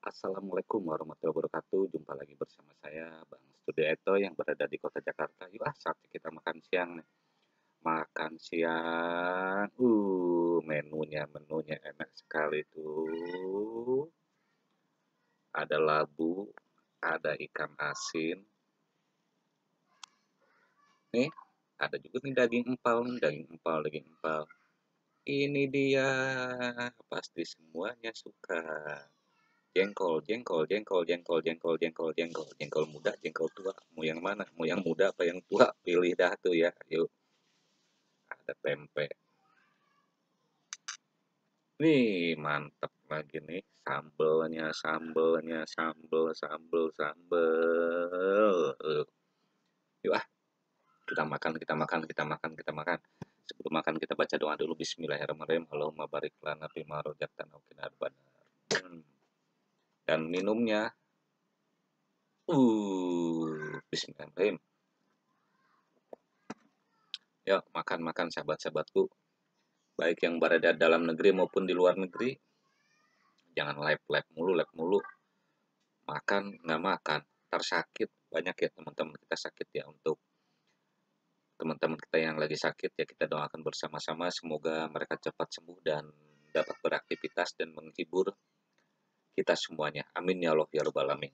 Assalamualaikum warahmatullahi wabarakatuh. Jumpa lagi bersama saya Bang Studio Eto yang berada di kota Jakarta. Yuk saatnya kita makan siang. Makan siang. Menunya enak sekali tuh. Ada labu, ada ikan asin. Nih, ada juga nih daging empal. Ini dia, pasti semuanya suka. Jengkol muda, jengkol tua. Mau yang mana? Mau yang muda apa yang tua? Pilih dah tuh ya. Yuk. Ada tempe. Nih, mantap lagi nih sambelnya. Yuk ah. Kita makan. Sebelum makan kita baca doa dulu. Bismillahirrahmanirrahim. Allahumma barik lana fima rojaktan auqina adzabannar. Dan minumnya bismillahirrahmanirrahim. Yuk makan sahabat-sahabatku, baik yang berada dalam negeri maupun di luar negeri. Jangan lab mulu. Makan nggak makan, ntar sakit. Banyak ya teman-teman kita sakit ya. Untuk teman-teman kita yang lagi sakit ya, kita doakan bersama-sama semoga mereka cepat sembuh dan dapat beraktivitas dan menghibur kita semuanya. Amin ya Allah ya Rabbal Alamin.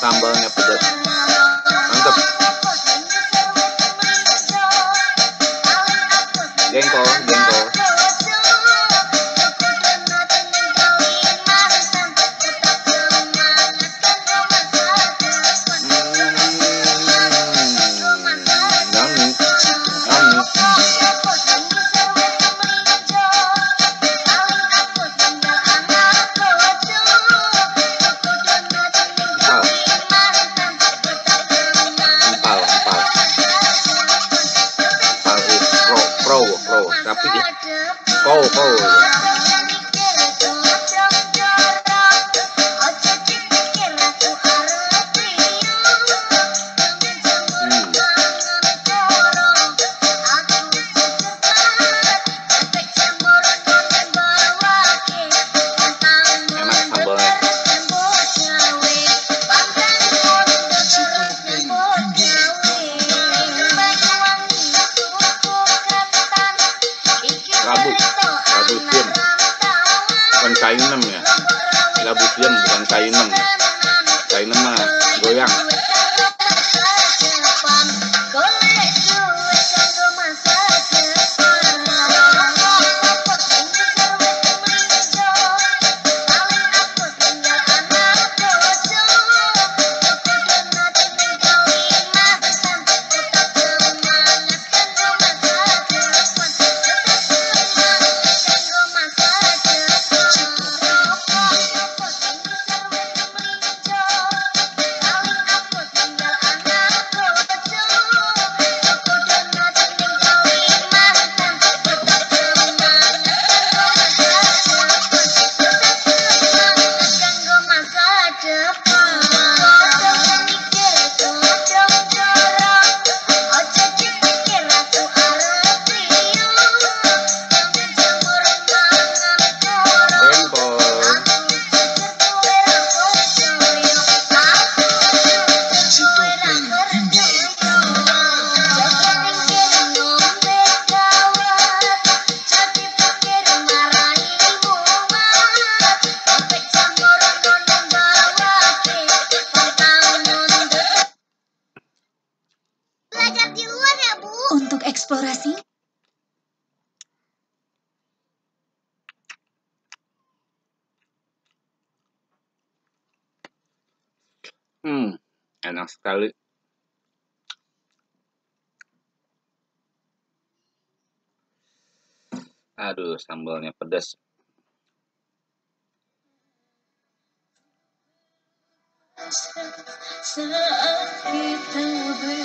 Sambalnya pedas, mantap. Jengkol. Sainem ya, Labu Siam bukan Sainem. Sainem mah goyang. Eksplorasi. Enak sekali. Aduh, sambalnya pedas. Saat kita